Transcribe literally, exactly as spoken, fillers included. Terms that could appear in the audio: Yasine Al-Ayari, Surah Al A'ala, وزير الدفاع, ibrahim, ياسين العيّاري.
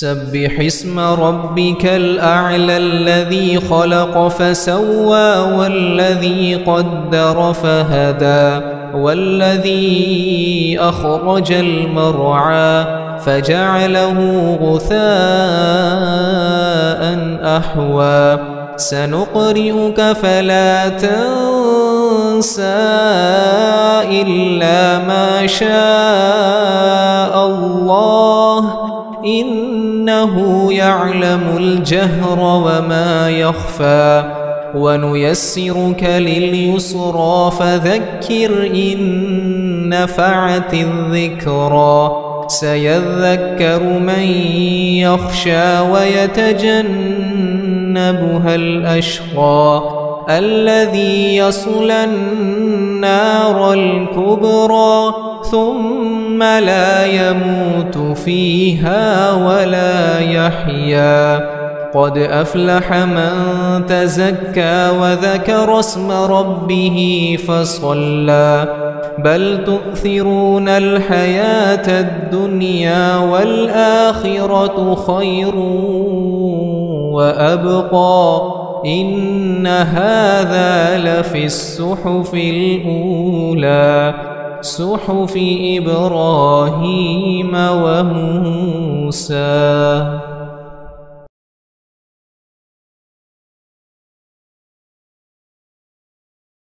سبح اسم ربك الأعلى الذي خلق فسوى والذي قدر فهدى والذي أخرج المرعى فجعله غثاء أحوى سنقرئك فلا تنسى إلا ما شاء الله إنه يعلم الجهر وما يخفى ونيسرك لليسرى فذكر إن نفعت الذكرى سيذكر من يخشى ويتجنبها الأشقى الذي يصلى النار الكبرى ثم لا يموت فيها ولا يحيا قد أفلح من تزكى وذكر اسم ربه فصلى بل تؤثرون الحياة الدنيا والآخرة خير وأبقى إن هذا لفي الصحف الأولى صحف إبراهيم وموسى.